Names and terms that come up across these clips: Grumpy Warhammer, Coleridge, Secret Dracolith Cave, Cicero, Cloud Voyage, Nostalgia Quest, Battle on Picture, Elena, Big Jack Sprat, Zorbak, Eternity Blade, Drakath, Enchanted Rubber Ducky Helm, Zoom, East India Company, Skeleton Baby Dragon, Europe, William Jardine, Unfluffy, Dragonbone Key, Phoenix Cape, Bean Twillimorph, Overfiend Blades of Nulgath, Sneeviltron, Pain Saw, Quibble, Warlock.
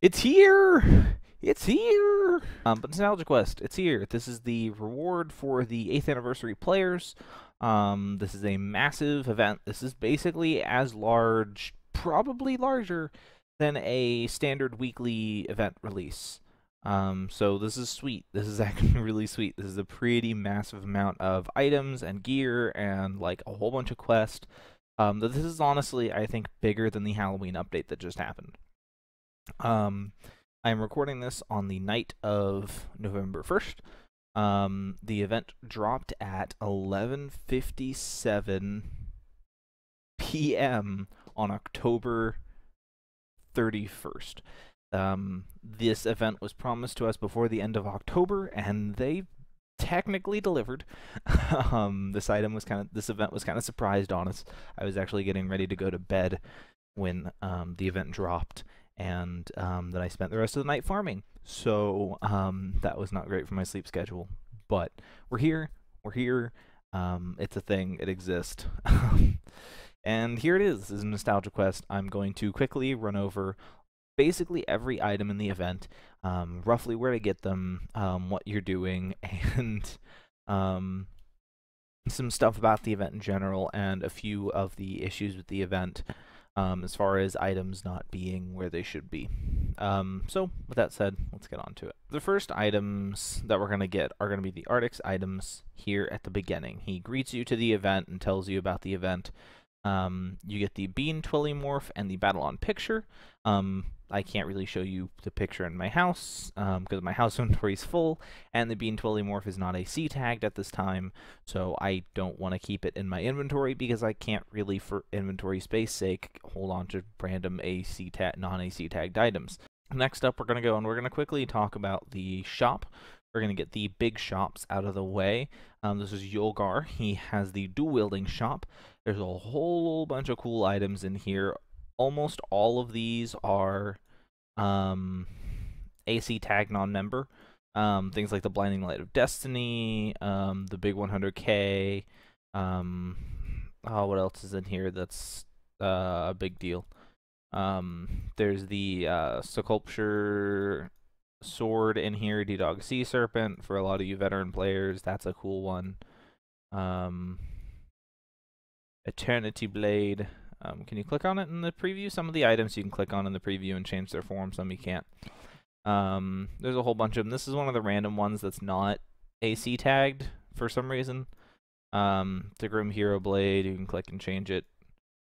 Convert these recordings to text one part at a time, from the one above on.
It's here! It's here! But Nostalgia Quest, it's here. This is the reward for the 8th anniversary players. This is a massive event. This is basically as large, probably larger, than a standard weekly event release. So this is sweet. This is actually really sweet. This is a pretty massive amount of items and gear and like a whole bunch of quests. This is honestly, I think, bigger than the Halloween update that just happened. I'm recording this on the night of November 1st. The event dropped at 11:57 p.m. on October 31st. This event was promised to us before the end of October, and they technically delivered. This event was kind of surprised on us. I was actually getting ready to go to bed when the event dropped, and then I spent the rest of the night farming. So that was not great for my sleep schedule. But we're here. We're here. It's a thing. It exists. And here it is. This is Nostalgia Quest. I'm going to quickly run over basically every item in the event, roughly where to get them, what you're doing, and some stuff about the event in general, and a few of the issues with the event as far as items not being where they should be. So, with that said, let's get on to it. The first items that we're going to get are going to be the Ardix items here at the beginning. He greets you to the event and tells you about the event. You get the Bean Twillimorph and the Battle on Picture. I can't really show you the picture in my house because my house inventory is full, and the Bean Twillimorph is not AC tagged at this time, so I don't want to keep it in my inventory because I can't really, for inventory space sake, hold on to random AC tag, non-AC tagged items. Next up, we're going to go and we're going to quickly talk about the shop. We're going to get the big shops out of the way. This is Yulgar. He has the dual-wielding shop. There's a whole bunch of cool items in here. Almost all of these are AC tag non-member. Things like the Blinding Light of Destiny, the big 100k. Oh, what else is in here that's a big deal? There's the Sculpture Sword in here, D Dog Sea Serpent. For a lot of you veteran players, that's a cool one. Eternity Blade. Can you click on it in the preview? Some of the items you can click on in the preview and change their form, some you can't. There's a whole bunch of them. This is one of the random ones that's not AC tagged for some reason. The Grim Hero Blade, you can click and change it.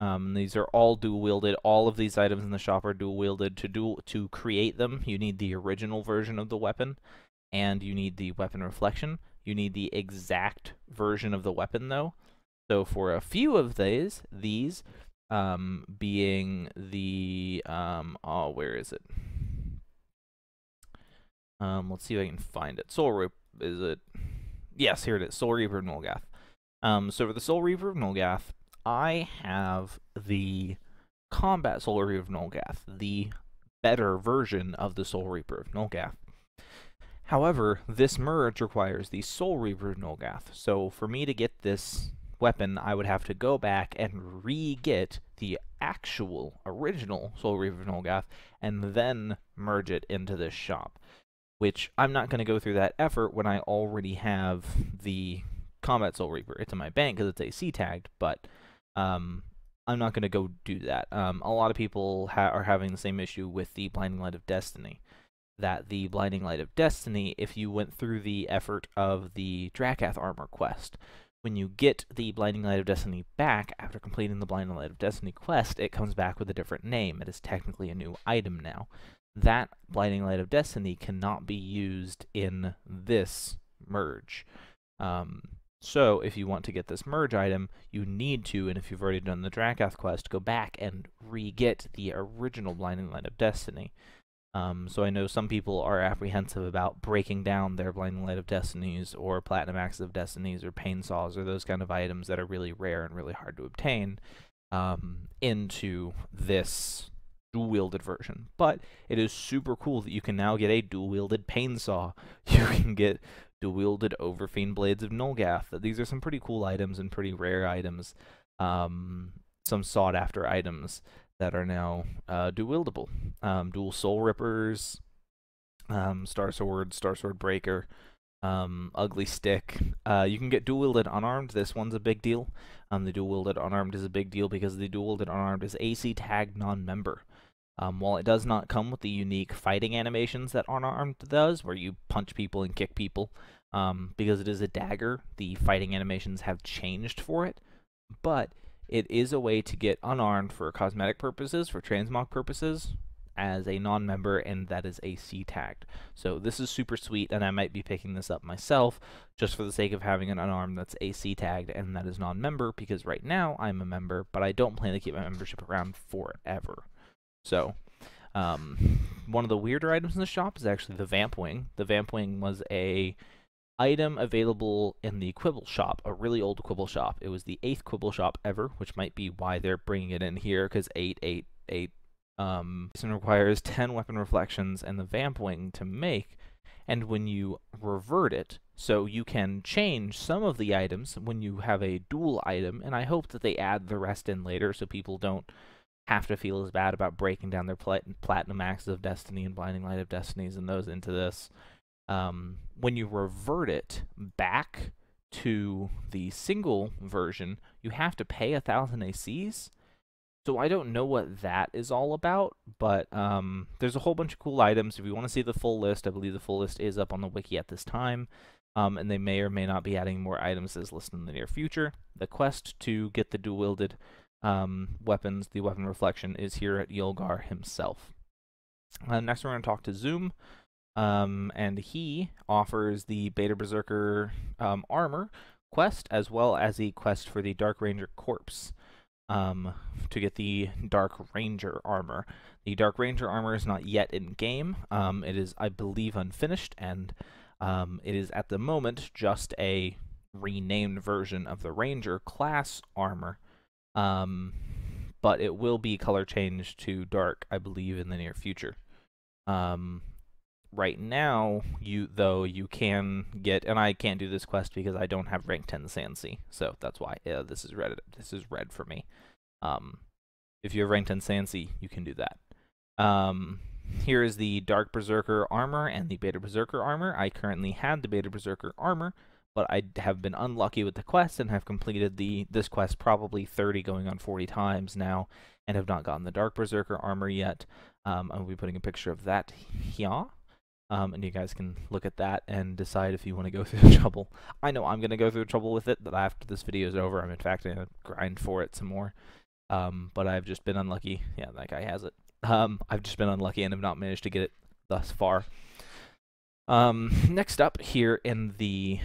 These are all dual wielded. All of these items in the shop are dual wielded. To create them, you need the original version of the weapon, and you need the weapon reflection. You need the exact version of the weapon, though. So for a few of these being the oh, where is it? Let's see if I can find it. Soul Reaper, is it? Yes, here it is. Soul Reaper of Nulgath. So for the Soul Reaper of Nulgath, I have the Combat Soul Reaver of Nulgath, the better version of the Soul Reaper of Nulgath. However, this merge requires the Soul Reaver of Nulgath, so for me to get this weapon, I would have to go back and re-get the actual original Soul Reaver of Nulgath, and then merge it into this shop, which I'm not going to go through that effort when I already have the Combat Soul Reaper. It's in my bank because it's AC tagged, but I'm not going to go do that. A lot of people are having the same issue with the Blinding Light of Destiny, that the Blinding Light of Destiny, if you went through the effort of the Drakath armor quest, when you get the Blinding Light of Destiny back after completing the Blinding Light of Destiny quest, it comes back with a different name. It is technically a new item now. That Blinding Light of Destiny cannot be used in this merge. So if you want to get this merge item, you need to, and if you've already done the Drakath quest, go back and re-get the original Blinding Light of Destiny. So I know some people are apprehensive about breaking down their Blinding Light of Destinies or Platinum Axes of Destinies or Pain Saws or those kind of items that are really rare and really hard to obtain into this dual-wielded version. But it is super cool that you can now get a dual-wielded Pain Saw. You can get dual-wielded Overfiend Blades of Nulgath. These are some pretty cool items and pretty rare items, some sought-after items that are now dual-wieldable. Dual Soul Rippers, Star Sword Breaker, Ugly Stick. You can get dual-wielded unarmed. This one's a big deal. The dual-wielded unarmed is a big deal because the dual-wielded unarmed is AC tagged non-member. While it does not come with the unique fighting animations that unarmed does, where you punch people and kick people, because it is a dagger, the fighting animations have changed for it, but it is a way to get unarmed for cosmetic purposes, for transmog purposes, as a non-member, and that is AC tagged. So this is super sweet, and I might be picking this up myself, just for the sake of having an unarmed that's AC tagged, and that is non-member, because right now I'm a member, but I don't plan to keep my membership around forever. So, one of the weirder items in the shop is actually the Vamp Wing. The Vamp Wing was an item available in the Quibble shop, a really old Quibble shop. It was the 8th Quibble shop ever, which might be why they're bringing it in here, because 888 requires 10 weapon reflections and the Vamp Wing to make, and when you revert it, so you can change some of the items when you have a dual item, and I hope that they add the rest in later so people don't have to feel as bad about breaking down their Platinum Axes of Destiny and Blinding Light of Destinies and those into this. When you revert it back to the single version, you have to pay 1,000 ACs. So I don't know what that is all about, but there's a whole bunch of cool items. If you want to see the full list, I believe the full list is up on the wiki at this time. And they may or may not be adding more items to this list in the near future. The quest to get the dual-wielded weapons, the weapon reflection, is here at Yulgar himself. Next we're going to talk to Zoom, and he offers the Beta Berserker armor quest, as well as a quest for the Dark Ranger corpse to get the Dark Ranger armor. The Dark Ranger armor is not yet in game. It is, I believe, unfinished, and it is at the moment just a renamed version of the Ranger class armor. But it will be color changed to dark, I believe, in the near future. Right now, you can get, and I can't do this quest because I don't have rank 10 Sansi, so that's why this is red for me. If you have rank 10 Sansi, you can do that. Here is the Dark Berserker armor and the Beta Berserker armor. I currently had the Beta Berserker armor, but I have been unlucky with the quest and have completed this quest probably 30 going on 40 times now and have not gotten the Dark Berserker armor yet. I'll be putting a picture of that here, and you guys can look at that and decide if you want to go through the trouble. I know I'm going to go through the trouble with it, but after this video is over, I'm in fact going to grind for it some more. But I've just been unlucky. Yeah, that guy has it. I've just been unlucky and have not managed to get it thus far. Next up, here in the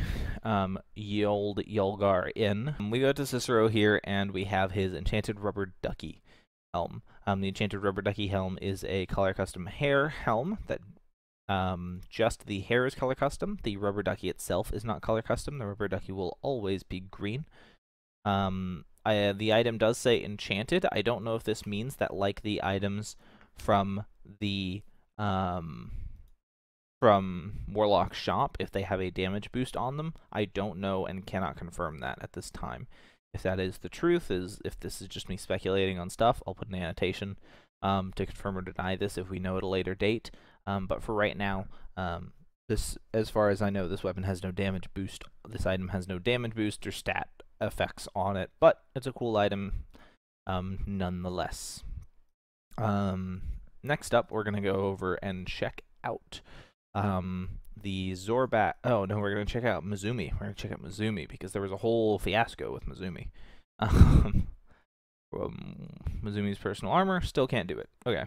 old Yulgar Inn, we go to Cicero here, and we have his Enchanted Rubber Ducky Helm. The Enchanted Rubber Ducky Helm is a color custom hair helm that just the hair is color custom. The rubber ducky itself is not color custom. The rubber ducky will always be green. The item does say enchanted. I don't know if this means that, like the items from the Warlock shop, if they have a damage boost on them. I don't know and cannot confirm that at this time. If that is the truth, if this is just me speculating on stuff, I'll put an annotation to confirm or deny this if we know at a later date. But for right now, this, as far as I know, this weapon has no damage boost. This item has no damage boost or stat effects on it, but it's a cool item nonetheless. Next up, we're going to go over and check out the Zorbak. Oh no, we're gonna check out Mizumi. We're gonna check out Mizumi because there was a whole fiasco with Mizumi. Mizumi's personal armor still can't do it. Okay.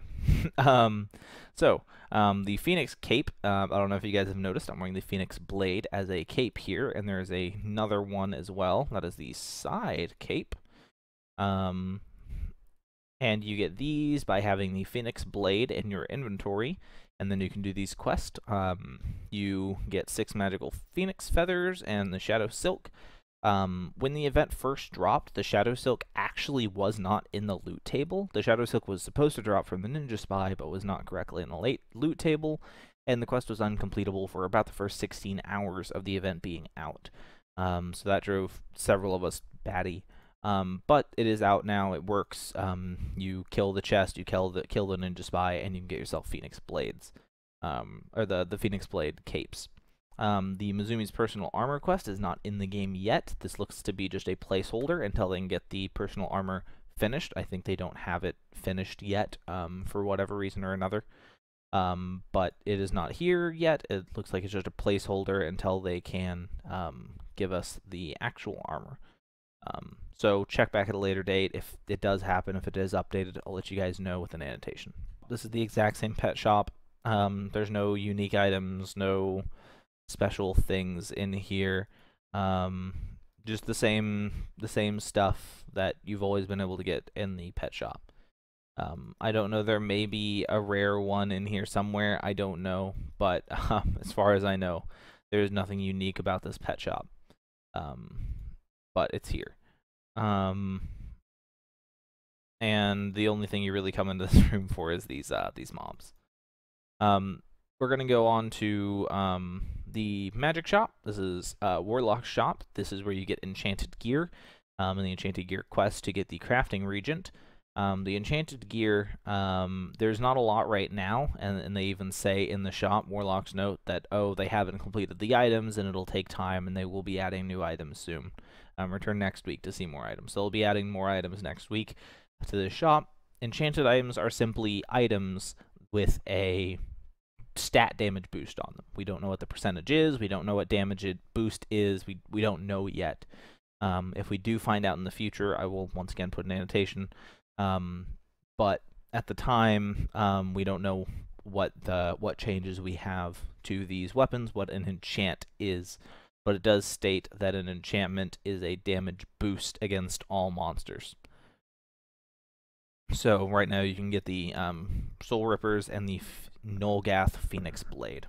The Phoenix cape. I don't know if you guys have noticed. I'm wearing the Phoenix Blade as a cape here, and there is another one as well. That is the side cape. And you get these by having the Phoenix Blade in your inventory. And then you can do these quests. You get 6 magical phoenix feathers and the Shadow Silk. When the event first dropped, the Shadow Silk actually was not in the loot table. The Shadow Silk was supposed to drop from the Ninja Spy, but was not correctly in the late loot table. And the quest was uncompletable for about the first 16 hours of the event being out. So that drove several of us batty. But it is out now. It works. You kill the chest, you kill the Ninja Spy, and you can get yourself Phoenix Blades, or the Phoenix Blade capes. The Mizumi's personal armor quest is not in the game yet. This looks to be just a placeholder until they can get the personal armor finished. I think they don't have it finished yet, for whatever reason or another. But it is not here yet. It looks like it's just a placeholder until they can give us the actual armor. So check back at a later date. If it does happen, if it is updated, I'll let you guys know with an annotation. This is the exact same pet shop. There's no unique items, no special things in here. Just the same stuff that you've always been able to get in the pet shop. I don't know, there may be a rare one in here somewhere, I don't know, but as far as I know, there's nothing unique about this pet shop. But it's here. And the only thing you really come into this room for is these mobs. We're going to go on to the magic shop. This is Warlock's shop. This is where you get enchanted gear, and the enchanted gear quest to get the crafting regent. The enchanted gear, there's not a lot right now, and they even say in the shop, Warlock's note, that, oh, they haven't completed the items, and it'll take time, and they will be adding new items soon. Return next week to see more items. So they'll be adding more items next week to the shop. Enchanted items are simply items with a stat damage boost on them. We don't know what the percentage is, we don't know what damage it boost is, we don't know yet. If we do find out in the future, I will once again put an annotation. But at the time, we don't know what changes we have to these weapons, what an enchant is, but it does state that an enchantment is a damage boost against all monsters. So right now you can get the Soul Rippers and the Nulgath Phoenix Blade.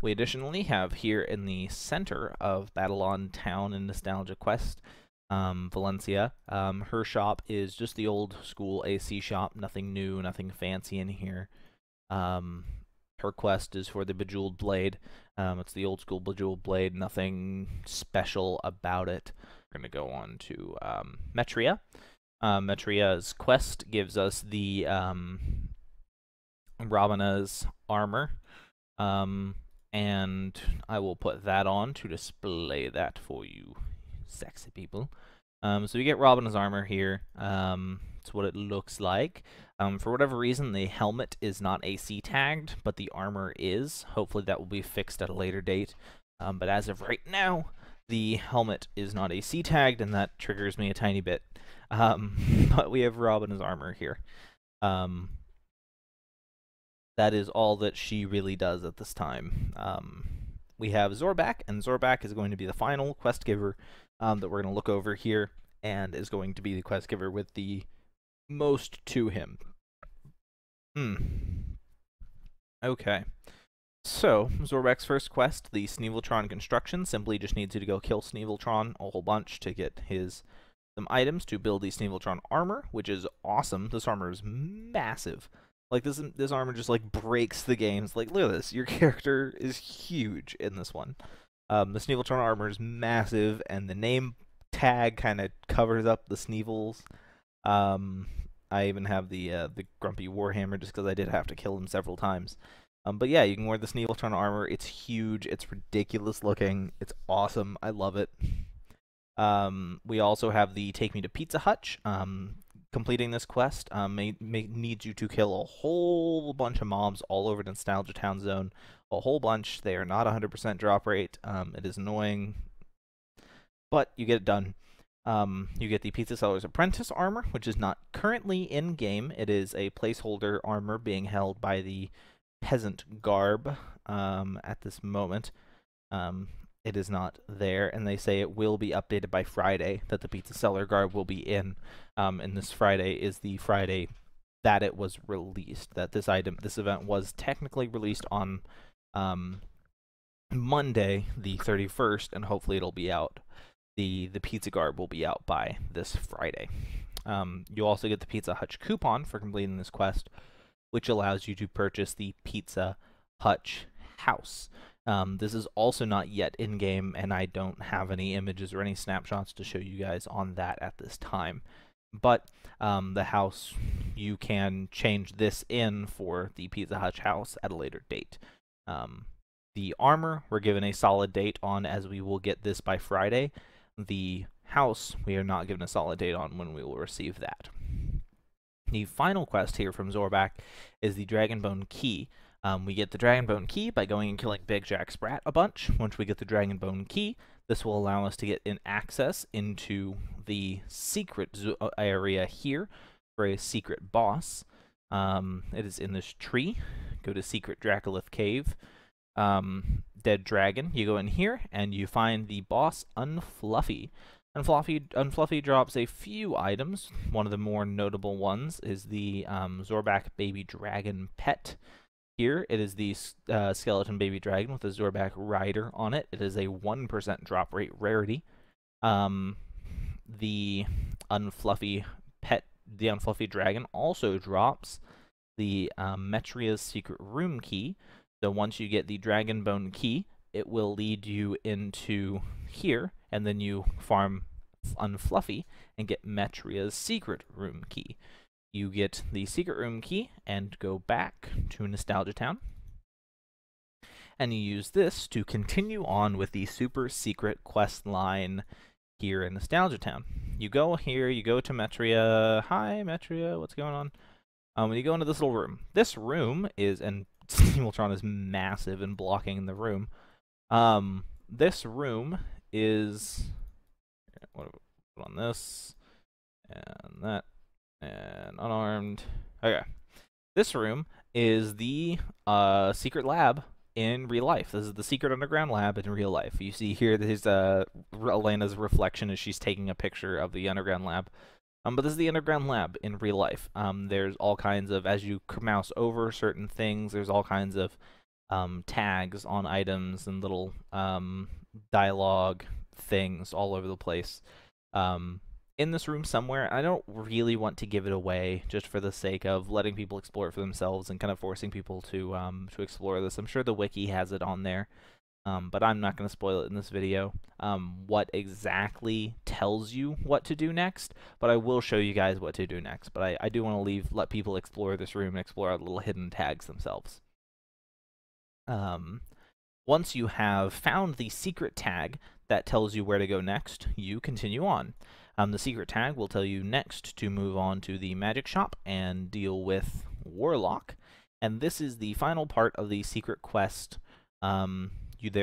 We additionally have here in the center of Battle on Town and Nostalgia Quest, Valencia. Her shop is just the old school AC shop, nothing new, nothing fancy in here. Her quest is for the Bejeweled Blade. It's the old school Bejeweled Blade, nothing special about it. We're going to go on to Metria. Metria's quest gives us the Ramina's armor, and I will put that on to display that for you. Sexy people. So you get Robin's armor here. It's what it looks like. For whatever reason, the helmet is not AC tagged, but the armor is. Hopefully that will be fixed at a later date. But as of right now, the helmet is not AC tagged, and that triggers me a tiny bit. But we have Robin's armor here. That is all that she really does at this time. We have Zorbak, and Zorbak is going to be the final quest giver that we're going to look over here, and is going to be the quest giver with the most to him. Okay. So, Zorbak's first quest, the Sneeviltron construction, simply just needs you to go kill Sneeviltron a whole bunch to get some items to build the Sneeviltron armor, which is awesome. This armor is massive. Like, this armor just, like, breaks the games. Like, look at this. Your character is huge in this one. The Sneeviltron armor is massive, and the name tag kind of covers up the Sneevils. I even have the Grumpy Warhammer just because I did have to kill him several times. But yeah, you can wear the Sneeviltron armor. It's huge. It's ridiculous looking. It's awesome. I love it. We also have the Take Me to Pizza Hut. Completing this quest needs you to kill a whole bunch of mobs all over Nostalgia Town Zone. A whole bunch. They are not 100% drop rate. It is annoying, but you get it done. You get the Pizza Seller's Apprentice armor, which is not currently in game. It is a placeholder armor being held by the peasant garb at this moment. It is not there, and they say it will be updated by Friday, that the Pizza Seller garb will be in. And this Friday is the Friday that it was released, that this event was technically released on Monday, the 31st, and hopefully it'll be out. The Pizza garb will be out by this Friday. You also get the Pizza Hutch coupon for completing this quest, which allows you to purchase the Pizza Hutch house. This is also not yet in-game, and I don't have any images or any snapshots to show you guys on that at this time. But the house, you can change this in for the Pizza Hut house at a later date. The armor, we're given a solid date on, as we will get this by Friday. The house, we are not given a solid date on when we will receive that. The final quest here from Zorbak is the Dragonbone Key. We get the Dragonbone Key by going and killing Big Jack Sprat a bunch. Once we get the Dragonbone Key, this will allow us to get an access into the secret area here for a secret boss. It is in this tree. Go to Secret Dracolith Cave. Dead Dragon. You go in here and you find the boss Unfluffy. Unfluffy drops a few items. One of the more notable ones is the Zorbak Baby Dragon pet. Here, it is the Skeleton Baby Dragon with a Zorbak Rider on it. It is a 1% drop rate rarity. The Unfluffy pet, the Unfluffy Dragon, also drops the Metria's Secret Room Key. So once you get the Dragonbone Key, it will lead you into here, and then you farm Unfluffy and get Metria's Secret Room Key. You get the secret room key and go back to Nostalgia Town. And you use this to continue on with the super secret quest line here in Nostalgia Town. You go here, you go to Metria. Hi, Metria, what's going on? You go into this little room. This room is, and Sneeviltron is massive and blocking the room. This room is, what, put on this and that. And unarmed. Okay. This room is the secret lab in real life. This is the secret underground lab in real life. You see here, there's Elena's reflection as she's taking a picture of the underground lab. But this is the underground lab in real life. There's all kinds of, as you mouse over certain things, there's all kinds of tags on items and little dialogue things all over the place. In this room somewhere. I don't really want to give it away just for the sake of letting people explore it for themselves and kind of forcing people to explore this. I'm sure the wiki has it on there, but I'm not going to spoil it in this video, what exactly tells you what to do next, but I will show you guys what to do next. But I do want to let people explore this room and explore our little hidden tags themselves. Once you have found the secret tag that tells you where to go next, you continue on. The secret tag will tell you next to move on to the magic shop and deal with Warlock. And this is the final part of the secret quest. There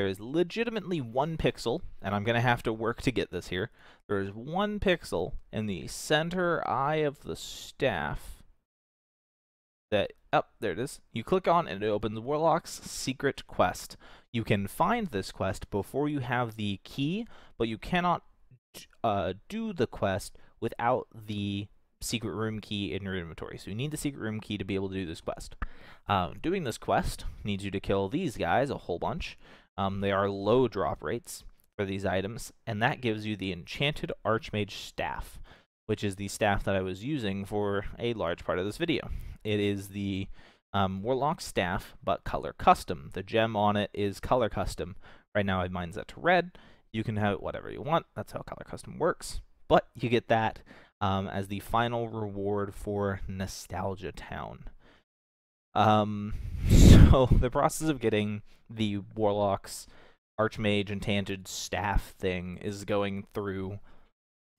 is legitimately one pixel, and I'm going to have to work to get this here. There is one pixel in the center eye of the staff that... Oh, there it is. You click on and it opens Warlock's secret quest. You can find this quest before you have the key, but you cannot do the quest without the secret room key in your inventory. So you need the secret room key to be able to do this quest. Doing this quest needs you to kill these guys a whole bunch. They are low drop rates for these items, and that gives you the Enchanted Archmage Staff, which is the staff that I was using for a large part of this video. It is the Warlock staff, but color custom. The gem on it is color custom. Right now, I mine's that to red. You can have it whatever you want. That's how color custom works. But you get that as the final reward for Nostalgia Town. So the process of getting the Warlock's Archmage Enchanted Staff thing is going through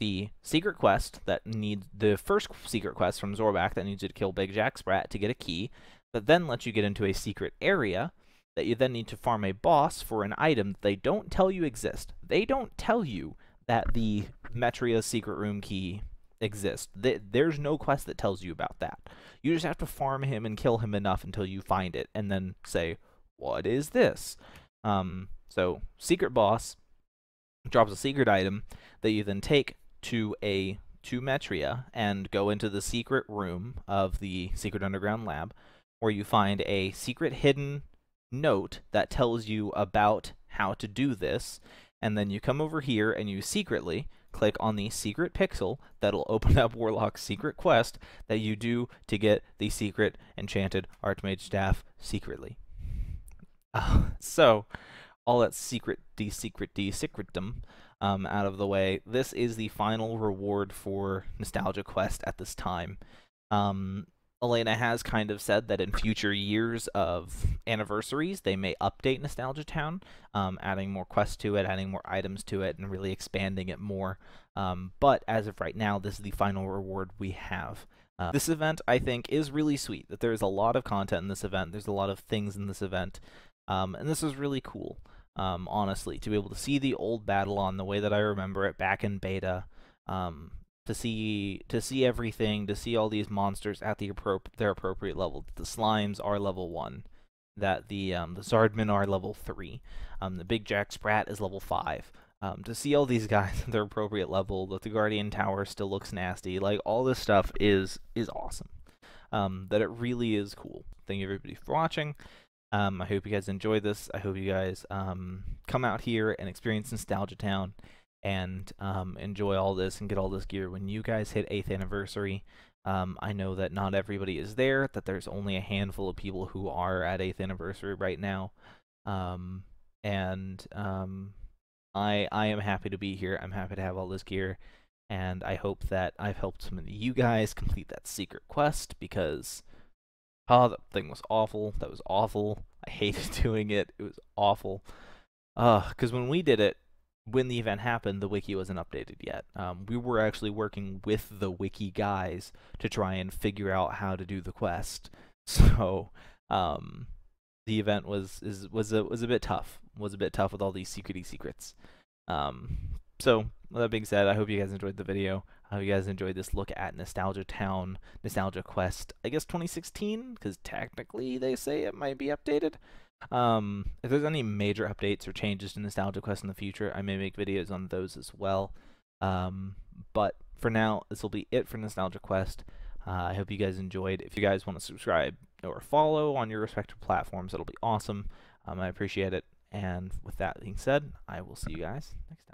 the secret quest that needs the first secret quest from Zorbak that needs you to kill Big Jack Sprat to get a key that then lets you get into a secret area that you then need to farm a boss for an item that they don't tell you exists. They don't tell you that the Metria secret room key exists. There's no quest that tells you about that. You just have to farm him and kill him enough until you find it, and then say, what is this? So, secret boss drops a secret item that you then take to Metria and go into the secret room of the secret underground lab, where you find a secret hidden note that tells you about how to do this, and then you come over here and you secretly click on the secret pixel that'll open up Warlock's secret quest that you do to get the secret Enchanted Archmage Staff secretly. So, all that secretdom out of the way, this is the final reward for Nostalgia Quest at this time. Elena has kind of said that in future years of anniversaries, they may update Nostalgia Town, adding more quests to it, adding more items to it, and really expanding it more. But as of right now, this is the final reward we have. This event, I think, is really sweet, that there's a lot of content in this event, there's a lot of things in this event, and this is really cool, honestly, to be able to see the old battle on the way that I remember it back in beta, to see everything, to see all these monsters at the their appropriate level. The slimes are level 1, that the Zardmen are level 3, the Big Jack Sprat is level 5. To see all these guys at their appropriate level, that the Guardian Tower still looks nasty, like all this stuff is awesome. That it really is cool. Thank you everybody for watching. I hope you guys enjoyed this. I hope you guys come out here and experience Nostalgia Town, and enjoy all this and get all this gear when you guys hit 8th anniversary. I know that not everybody is there, that there's only a handful of people who are at 8th anniversary right now, I am happy to be here. I'm happy to have all this gear, and I hope that I've helped some of you guys complete that secret quest, because that thing was awful. That was awful. I hated doing it. It was awful. Because when we did it, when the event happened, the wiki wasn't updated yet. We were actually working with the wiki guys to try and figure out how to do the quest. So the event was a bit tough. Was a bit tough with all these secrety secrets. So with that being said, I hope you guys enjoyed the video. I hope you guys enjoyed this look at Nostalgia Town, Nostalgia Quest. I guess 2016, because technically they say it might be updated. If there's any major updates or changes to Nostalgia Quest in the future, I may make videos on those as well. But for now, this will be it for Nostalgia Quest. I hope you guys enjoyed. If you guys want to subscribe or follow on your respective platforms, that'll be awesome. I appreciate it. And with that being said, I will see you guys next time.